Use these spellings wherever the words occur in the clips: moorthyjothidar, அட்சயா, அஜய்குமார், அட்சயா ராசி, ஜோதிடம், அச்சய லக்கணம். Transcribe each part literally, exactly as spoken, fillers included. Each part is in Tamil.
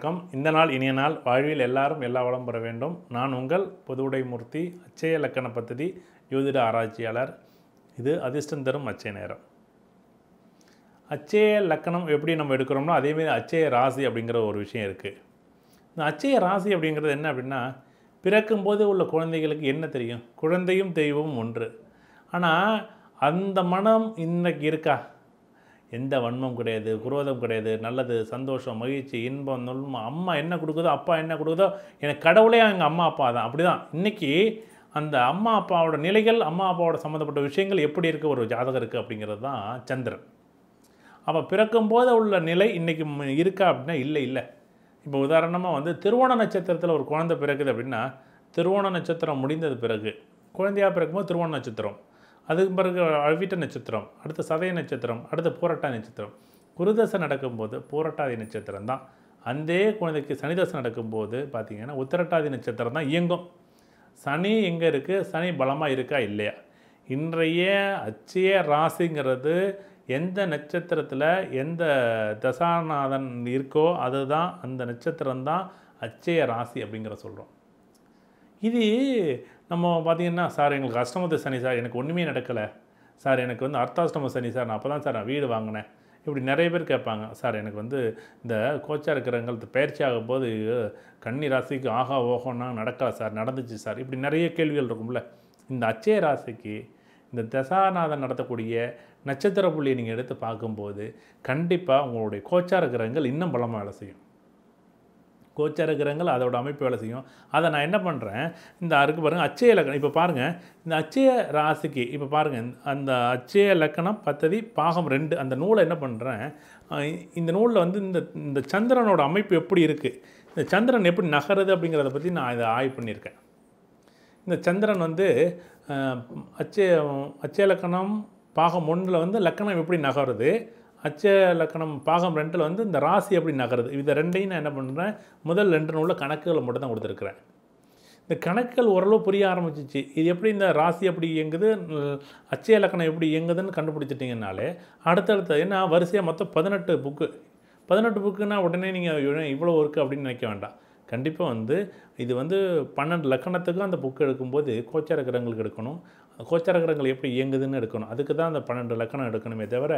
வணக்கம். இந்த நாள் இனிய நாள். வாழ்வில் எல்லாரும் எல்லா வளம் பெற வேண்டும். நான் உங்கள் பொதுவுடை மூர்த்தி, அட்சய இலக்கண பத்ததி யோதிட ஆராய்ச்சியாளர். இது அதிர்ஷ்டம் தரும் அச்சய நேரம். அச்சய இலக்கணம் எப்படி நம்ம எடுக்கிறோம்னா அதேமாதிரி அச்சய ராசி அப்படிங்கிற ஒரு விஷயம் இருக்குது. இந்த அச்சய ராசி அப்படிங்கிறது என்ன அப்படின்னா, பிறக்கும்போது உள்ள குழந்தைகளுக்கு என்ன தெரியும்? குழந்தையும் தெய்வமும் ஒன்று. ஆனால் அந்த மனம் இன்னைக்கு இருக்கா? எந்த வன்மம் கிடையாது, குரோதம் கிடையாது, நல்லது, சந்தோஷம், மகிழ்ச்சி, இன்பம், நொல்மம். அம்மா என்ன கொடுக்குதோ, அப்பா என்ன கொடுக்குதோ, எனக்கு கடவுளே எங்கள் அம்மா அப்பா தான். அப்படி தான் இன்றைக்கி அந்த அம்மா அப்பாவோட நிலைகள், அம்மா அப்பாவோட சம்மந்தப்பட்ட விஷயங்கள் எப்படி இருக்குது ஒரு ஜாதகம் இருக்குது அப்படிங்கிறது தான் சந்திரன். அப்போ பிறக்கும்போது உள்ள நிலை இன்றைக்கி இருக்கா அப்படின்னா இல்லை இல்லை இப்போ உதாரணமாக வந்து திருவோண நட்சத்திரத்தில் ஒரு குழந்தை பிறகுது அப்படின்னா, திருவோண நட்சத்திரம் முடிந்தது பிறகு குழந்தையாக பிறக்கும்போது திருவோண நட்சத்திரம், அதுக்கு பிறகு அவிட்ட நட்சத்திரம், அடுத்து சதய நட்சத்திரம், அடுத்து பூரட்டாதி நட்சத்திரம். குருதசை நடக்கும்போது பூரட்டாதி நட்சத்திரம் தான். அந்த குழந்தைக்கு சனிதசை நடக்கும்போது பார்த்திங்கன்னா உத்திரட்டாதி நட்சத்திரம் தான் இயங்கும். சனி எங்கே இருக்குது? சனி பலமாக இருக்கா இல்லையா? இன்றைய அச்சய ராசிங்கிறது எந்த நட்சத்திரத்தில் எந்த தசாநாதன் இருக்கோ அதுதான் அந்த நட்சத்திரம்தான் அச்சய ராசி அப்படிங்கிற சொல்கிறோம். இது நம்ம பார்த்திங்கன்னா, சார் எங்களுக்கு அஷ்டமத்து சனி சார், எனக்கு ஒன்றுமே நடக்கலை சார், எனக்கு வந்து அர்த்தாஷ்டம சனி சார், நான் அப்போ தான் சார் நான் வீடு வாங்கினேன். இப்படி நிறைய பேர் கேட்பாங்க. சார் எனக்கு வந்து இந்த கோச்சார் கிரகங்கள் பயிற்சி ஆகும் போது கன்னி ராசிக்கு ஆகா ஓகோன்னா நடக்கலை சார், நடந்துச்சு சார், இப்படி நிறைய கேள்விகள் இருக்கும்ல. இந்த அச்சய ராசிக்கு இந்த தசாநாதன் நடத்தக்கூடிய நட்சத்திர புள்ளியை நீங்கள் எடுத்து பார்க்கும்போது கண்டிப்பாக உங்களுடைய கோச்சார கிரகங்கள் இன்னும் பலமாக வேலை செய்யும். கோச்சார கிரகங்கள் அதோட அமைப்பு வேலை செய்யும். அதை நான் என்ன பண்ணுறேன், இந்த அதுக்கு பாருங்கள் அச்சய லக்கணம். இப்போ பாருங்கள் இந்த அச்சய ராசிக்கு இப்போ பாருங்கள் அந்த அச்சய லக்கணம் பத்ததி பாகம் ரெண்டு அந்த நூலை என்ன பண்ணுறேன், இந்த நூலில் வந்து இந்த இந்த சந்திரனோட அமைப்பு எப்படி இருக்குது, இந்த சந்திரன் எப்படி நகருது அப்படிங்கிறத பற்றி நான் இதை ஆய்வு பண்ணியிருக்கேன். இந்த சந்திரன் வந்து அச்சய அச்சய லக்கணம் பாகம் ஒன்றில் வந்து லக்கணம் எப்படி நகருது, அச்சய லக்கணம் பாகம் ரெண்டில் வந்து இந்த ராசி எப்படி நகருது, இதை ரெண்டையும் நான் என்ன பண்ணுறேன், முதல் ரெண்டு நூலில் கணக்குகளை மட்டும் தான் கொடுத்துருக்குறேன். இந்த கணக்குகள் ஓரளவு புரிய ஆரம்பிச்சிச்சு. இது எப்படி இந்த ராசி எப்படி இயங்குது, அச்சய லக்கணம் எப்படி இயங்குதுன்னு கண்டுபிடிச்சிட்டிங்கனாலே அடுத்தடுத்த ஏன்னா வரிசையாக மொத்தம் பதினெட்டு புக்கு பதினெட்டு புக்குன்னா உடனே நீங்கள் இவ்வளோ இருக்குது அப்படின்னு நினைக்க வேண்டாம். கண்டிப்பாக வந்து இது வந்து பன்னெண்டு லக்கணத்துக்கும் அந்த புக்கு எடுக்கும்போது கோச்சார கிரகங்களுக்கு எடுக்கணும், கோச்சார கிரகங்கள் எப்படி இயங்குதுன்னு எடுக்கணும். அதுக்கு தான் அந்த பன்னெண்டு லக்கணம் எடுக்கணுமே தவிர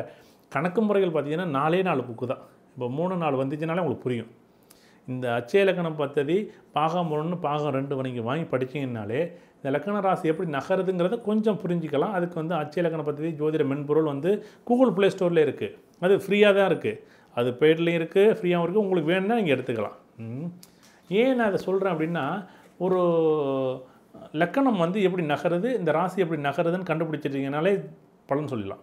கணக்கு முறைகள் பார்த்திங்கன்னா நாலே நாலு புக்கு தான். இப்போ மூணு நாள் வந்துச்சுனாலே உங்களுக்கு புரியும். இந்த அச்சய லக்கணம் பத்ததி பாகம் ஒன்று பாகம் ரெண்டு நீங்கள் வாங்கி படிச்சிங்கனாலே இந்த லக்கண ராசி எப்படி நகருதுங்கிறத கொஞ்சம் புரிஞ்சிக்கலாம். அதுக்கு வந்து அச்சய லக்கண பத்ததி ஜோதிட மென்பொருள் வந்து கூகுள் ப்ளே ஸ்டோரில் இருக்குது. அது ஃப்ரீயாக தான் இருக்குது, அது பெய்ட்லேயும் இருக்குது, ஃப்ரீயாகவும் இருக்குது. உங்களுக்கு வேணுன்னா நீங்கள் எடுத்துக்கலாம். ஏன் நான் அதை சொல்கிறேன் அப்படின்னா, ஒரு லக்கணம் வந்து எப்படி நகருது, இந்த ராசி எப்படி நகருதுன்னு கண்டுபிடிச்சிட்டிங்கனாலே பலன் சொல்லிடலாம்.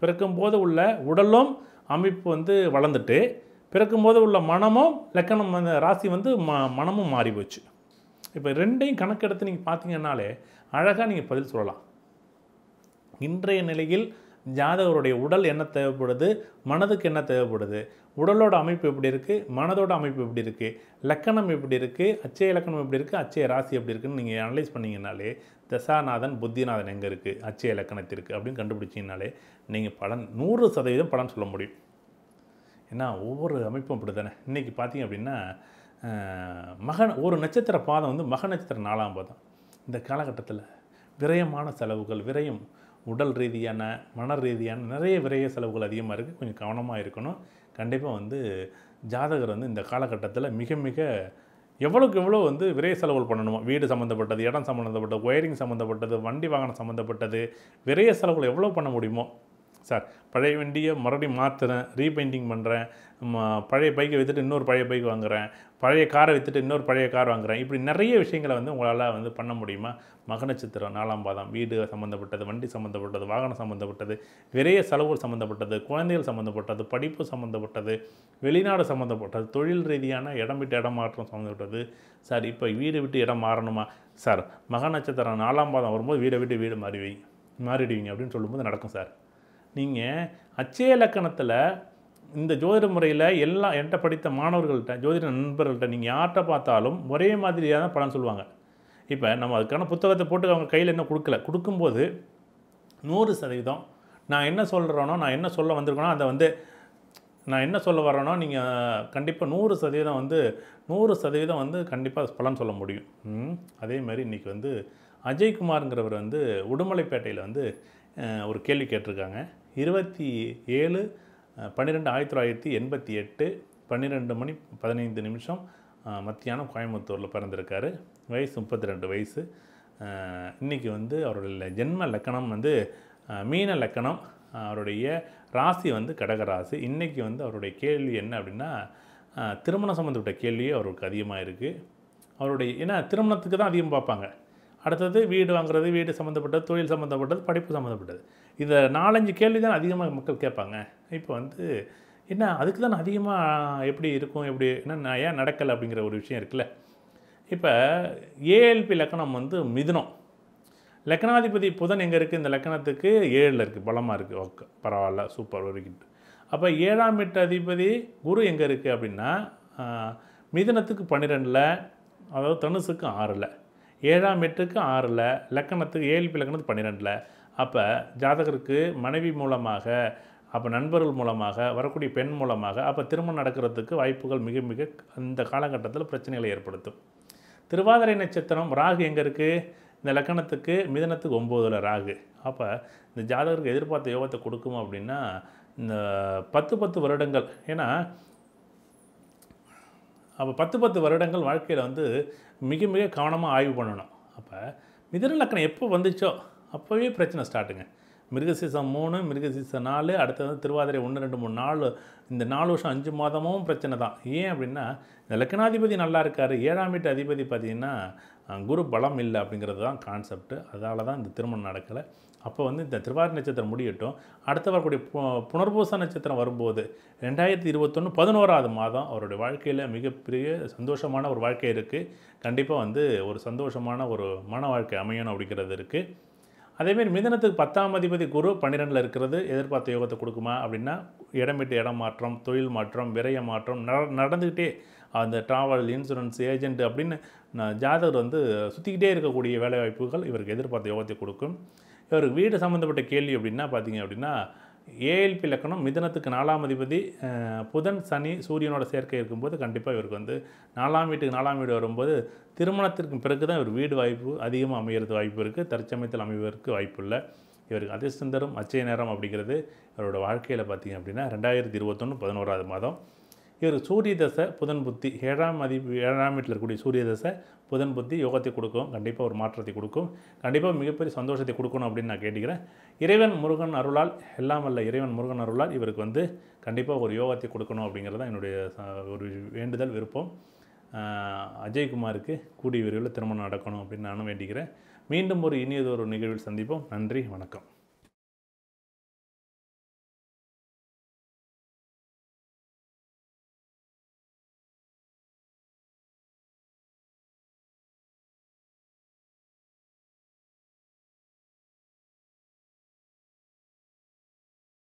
பிறக்கும்போது உள்ள உடலும் அமைப்பு வந்து வளர்ந்துட்டு பிறக்கும்போது உள்ள மனமும் லக்கணம் அந்த ராசி வந்து ம மனமும் மாறி போச்சு. இப்போ ரெண்டையும் கணக்கெடுத்து நீங்கள் பார்த்தீங்கன்னாலே அழகாக நீங்கள் பதில் சொல்லலாம். இன்றைய நிலையில் ஜாதகருடைய உடல் என்ன தேவைப்படுது, மனதுக்கு என்ன தேவைப்படுது, உடலோட அமைப்பு எப்படி இருக்குது, மனதோட அமைப்பு எப்படி இருக்குது, லக்கணம் எப்படி இருக்குது, அச்சய லக்கணம் எப்படி இருக்குது, அச்சய ராசி எப்படி இருக்குதுன்னு நீங்கள் அனலைஸ் பண்ணிங்கனாலே தசாநாதன் புத்திநாதன் எங்கே இருக்குது, அச்சய லக்கணத்திற்கு அப்படின்னு கண்டுபிடிச்சிங்கனாலே நீங்கள் பலன் நூறு சதவீதம் பலன் சொல்ல முடியும். ஏன்னா ஒவ்வொரு அமைப்பும் அப்படி தானே. இன்றைக்கி பார்த்திங்க அப்படின்னா மக ஒரு நட்சத்திர பாதம் வந்து மக நட்சத்திர நாலாம் பாதம். இந்த காலகட்டத்தில் விரயமான செலவுகள், விரயம் உடல் ரீதியான மன ரீதியான நிறைய விரைய செலவுகள் அதிகமாக இருக்குது. கொஞ்சம் கவனமாக இருக்கணும். கண்டிப்பாக வந்து ஜாதகர் வந்து இந்த காலகட்டத்தில் மிக மிக எவ்வளோக்கு எவ்வளோ வந்து விரைய செலவுகள் பண்ணணுமோ, வீடு சம்மந்தப்பட்டது, இடம் சம்மந்தப்பட்டது, ஒயரிங் சம்மந்தப்பட்டது, வண்டி வாகனம் சம்மந்தப்பட்டது, விரைய செலவுகள் எவ்வளோ பண்ண முடியுமோ. சார் பழைய வண்டியை மறுபடியும் மாற்றுறேன், ரீபெயிண்டிங் பண்ணுறேன், பழைய பைக்கை விற்றுட்டு இன்னொரு பழைய பைக் வாங்குகிறேன், பழைய காரை விற்றுட்டு இன்னொரு பழைய கார் வாங்குகிறேன், இப்படி நிறைய விஷயங்களை வந்து உங்களால் வந்து பண்ண முடியுமா? மக நட்சத்திரம் நாலாம் பாதம் வீடு சம்மந்தப்பட்டது, வண்டி சம்மந்தப்பட்டது, வாகனம் சம்மந்தப்பட்டது, விரைய செலவுகள் சம்மந்தப்பட்டது, குழந்தைகள் சம்மந்தப்பட்டது, படிப்பு சம்மந்தப்பட்டது, வெளிநாடு சம்மந்தப்பட்டது, தொழில் ரீதியான இடம் விட்டு இடம் மாற்றம் சம்மந்தப்பட்டது. சார் இப்போ வீடு விட்டு இடம் மாறணுமா? சார் மக நட்சத்திரம் நாலாம் பாதம் வரும்போது வீடை விட்டு வீடு மாறிவிங்க மாறிடுவீங்க அப்படின்னு சொல்லும்போது நடக்கும். சார் நீங்கள் அச்சய லக்கணத்தில் இந்த ஜோதிட முறையில் எல்லாம் என்கிட்ட படித்த மாணவர்கள்ட்ட ஜோதிட நண்பர்கள்ட்ட நீங்கள் யார்கிட்ட பார்த்தாலும் ஒரே மாதிரியாக தான் பலன் சொல்லுவாங்க. இப்போ நம்ம அதுக்கான புத்தகத்தை போட்டு அவங்க கையில் என்ன கொடுக்கல, கொடுக்கும்போது நூறு சதவீதம் நான் என்ன சொல்கிறேனோ, நான் என்ன சொல்ல வந்திருக்கேனோ அதை வந்து நான் என்ன சொல்ல வரேன்னா, நீங்கள் கண்டிப்பாக நூறு சதவீதம் வந்து நூறு சதவீதம் வந்து கண்டிப்பாக பலன் சொல்ல முடியும். அதேமாதிரி இன்றைக்கி வந்து அஜய்குமார்ங்கிறவர் வந்து உடுமலைப்பேட்டையில் வந்து ஒரு கேள்வி கேட்டிருக்காங்க. இருபத்தி ஏழு பன்னிரெண்டு ஆயிரத்தி தொள்ளாயிரத்தி எண்பத்தி எட்டு பன்னிரெண்டு மணி பதினைந்து நிமிஷம் மத்தியானம் கோயம்புத்தூரில் பிறந்திருக்காரு. வயசு முப்பத்தி ரெண்டு வயசு. இன்றைக்கி வந்து அவருடைய ஜென்ம லக்கணம் வந்து மீன லக்கணம், அவருடைய ராசி வந்து கடகராசி. இன்றைக்கி வந்து அவருடைய கேள்வி என்ன அப்படின்னா, திருமணம் சம்மந்தப்பட்ட கேள்வியே அவருக்கு அதிகமாக இருக்குது. அவருடைய ஏன்னா திருமணத்துக்கு தான் அதிகம் பார்ப்பாங்க. அடுத்தது வீடு வாங்குறது, வீடு சம்மந்தப்பட்டது, தொழில் சம்மந்தப்பட்டது, படிப்பு சம்மந்தப்பட்டது. இதை நாலஞ்சு கேள்வி தான் அதிகமாக மக்கள் கேட்பாங்க. இப்போ வந்து என்ன அதுக்கு தான் அதிகமாக எப்படி இருக்கும், எப்படி என்ன ஏன் நடக்கலை அப்படிங்கிற ஒரு விஷயம் இருக்குல்ல. இப்போ ஏஎல்பி லக்கணம் வந்து மிதுனம், லக்கணாதிபதி புதன் எங்கே இருக்குது, இந்த லக்கணத்துக்கு ஏழில் இருக்குது, பலமாக இருக்குது. ஓகே, பரவாயில்ல, சூப்பர், ஒரு கிட். அப்போ ஏழாம் எட்டு அதிபதி குரு எங்கே இருக்குது அப்படின்னா மிதுனத்துக்கு பன்னிரெண்டில், அதாவது தனுசுக்கு ஆறில், ஏழாம் எட்டுக்கு ஆறில், லக்கணத்துக்கு ஏஎல்பி லக்கணத்துக்கு பன்னிரெண்டில். அப்போ ஜாதகருக்கு மனைவி மூலமாக, அப்போ நண்பர்கள் மூலமாக, வரக்கூடிய பெண் மூலமாக அப்போ திருமணம் நடக்கிறதுக்கு வாய்ப்புகள் மிக மிக அந்த காலகட்டத்தில் பிரச்சனைகளை ஏற்படுத்தும். திருவாதிரை நட்சத்திரம், ராகு எங்கே இருக்குது, இந்த லக்கணத்துக்கு மிதனத்துக்கு ஒம்போதில் ராகு. அப்போ இந்த ஜாதகருக்கு எதிர்பார்த்த யோகத்தை கொடுக்கும் அப்படின்னா இந்த பத்து பத்து வருடங்கள். ஏன்னா அப்போ பத்து பத்து வருடங்கள் வாழ்க்கையில் வந்து மிக மிக கவனமாக ஆய்வு பண்ணணும். அப்போ மிதுன லக்கணம் எப்போ வந்துச்சோ அப்போவே பிரச்சனை ஸ்டார்ட்டுங்க. மிருகசீசம் மூணு, மிருகசீசம் நாலு, அடுத்தது திருவாதிரை ஒன்று ரெண்டு மூணு நாலு, இந்த நாலு வருஷம் அஞ்சு மாதமும் பிரச்சனை தான். ஏன் அப்படின்னா இந்த லக்கணாதிபதி நல்லா இருக்கார், ஏழாம் வீட்டு அதிபதி பார்த்திங்கன்னா குரு பலம் இல்லை அப்படிங்கிறது தான் கான்செப்ட். அதால் தான் இந்த திருமணம் நடக்கலை. அப்போ வந்து இந்த திருவாதிரை நட்சத்திரம் முடியட்டும். அடுத்த வரக்கூடிய புனர்பூச நட்சத்திரம் வரும்போது ரெண்டாயிரத்தி இருபத்தொன்று பதினோராவது மாதம் அவருடைய வாழ்க்கையில் மிகப்பெரிய சந்தோஷமான ஒரு வாழ்க்கை இருக்குது. கண்டிப்பாக வந்து ஒரு சந்தோஷமான ஒரு மன வாழ்க்கை அமையணும் அப்படிங்கிறது இருக்குது. அதேமாரி மிதனத்துக்கு பத்தாம் அதிபதி குரு பன்னிரெண்டில் இருக்கிறது எதிர்பார்த்த யோகத்தை கொடுக்குமா அப்படின்னா இடம் விட்டு இடம் மாற்றம், தொழில் மாற்றம், விரைய மாற்றம் நட நடந்துக்கிட்டே அந்த டிராவல் இன்சூரன்ஸ் ஏஜென்ட் அப்படின்னு ஜாதகர் வந்து சுற்றிக்கிட்டே இருக்கக்கூடிய வேலைவாய்ப்புகள் இவருக்கு எதிர்பார்த்த யோகத்தை கொடுக்கும். இவருக்கு வீடு சம்மந்தப்பட்ட கேள்வி அப்படின்னா பார்த்திங்க அப்படின்னா ஏஎல்பி லக்கணம், மிதனத்துக்கு நாலாம் அதிபதி புதன் சனி சூரியனோட சேர்க்கை இருக்கும்போது கண்டிப்பாக இவருக்கு வந்து நாலாம் வீட்டுக்கு நாலாம் வீடு வரும்போது திருமணத்திற்கு பிறகு தான் இவர் வீடு வாய்ப்பு அதிகமாக அமைகிறது வாய்ப்பு இருக்குது. தற்சமயத்தில் அமைவதற்கு வாய்ப்பு இல்லை. இவருக்கு அதிர்ஷ்டம் தரும் அட்சய நேரம் அப்படிங்கிறது இவரோட வாழ்க்கையில் பார்த்திங்க அப்படின்னா ரெண்டாயிரத்தி இருபத்தொன்று பதினோராவது மாதம். இவர் சூரிய தசை புதன் புத்தி, ஏழாம் அதிபதி ஏழாம் வீட்டில் இருக்கக்கூடிய சூரிய தசை புதன் புத்தி யோகத்தை கொடுக்கும். கண்டிப்பாக ஒரு மாற்றத்தை கொடுக்கும். கண்டிப்பாக மிகப்பெரிய சந்தோஷத்தை கொடுக்கணும் அப்படின்னு நான் கேட்டுக்கிறேன். இறைவன் முருகன் அருளால், எல்லாம் அல்ல இறைவன் முருகன் அருளால் இவருக்கு வந்து கண்டிப்பாக ஒரு யோகத்தை கொடுக்கணும் அப்படிங்கிறது தான் என்னுடைய ஒரு வேண்டுதல் விருப்பம். அஜய்குமாருக்கு கூடிய விரைவில் திருமணம் நடக்கணும் அப்படின்னு நானும் வேண்டிக்கிறேன். மீண்டும் ஒரு இனியதொரு நிகழ்வில் சந்திப்போம். நன்றி, வணக்கம்.